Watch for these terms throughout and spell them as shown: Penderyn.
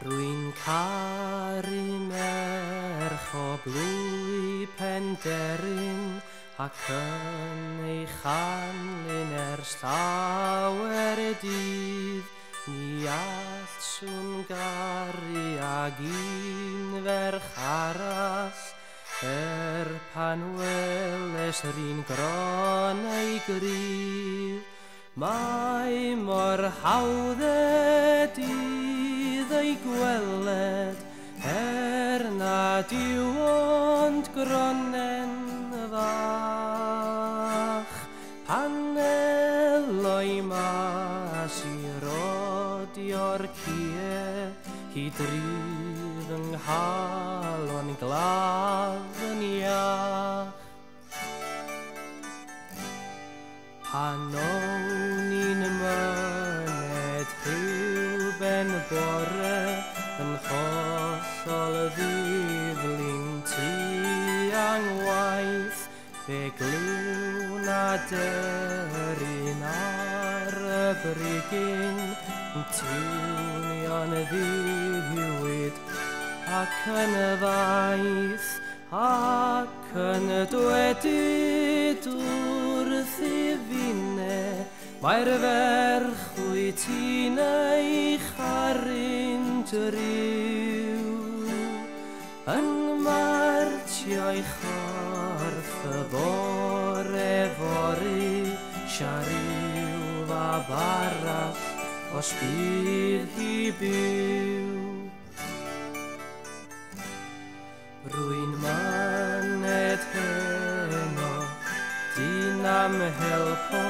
Rwy'n caru merch o blwy Penderyn, ac yn ei chanlyn ers llawer y dydd, ni allwn garu ag un ferch arall, pan weles r'un gron ei gryf. Mae mor hawdd y dydd ei gweled, nad yw ond gronen fach. Pan eloi mas I rodio'r cie, hyd rydd yng nghalon glaf yn iach. Pan o'n i'n myned rhyw ben bore, yn hollol ddiflin ti angwaith, fe gliw na deryn ar y brigyn, yn tiwnio'n ddiwyd ac yn y ddaeth, ac yn y dwedyd wrth I fine, mae'r ferch wyt ti'n ei charu'n dryw, yn martio'i chorff y bore fory, siariw fab arall os bydd hi byw. Rwy'n myned heno, dyn am helpo,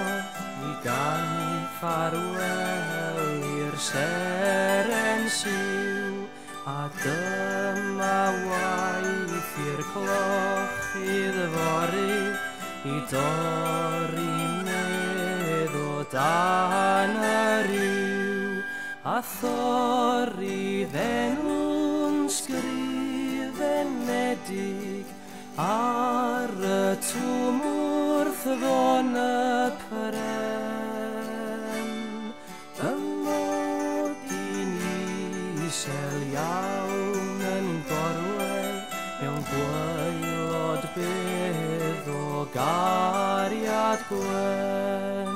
I gael ffarwel i'r seren siw, a dyma waith i'r cloch iddfori, I dorri meddwl dan y ryw, a thorri fenw'n sgrifenedig, ar y twm wrth fon y pren. Y mod i'n isel iawn yn gorwel, mewn gwaelod bydd o gariad gwell.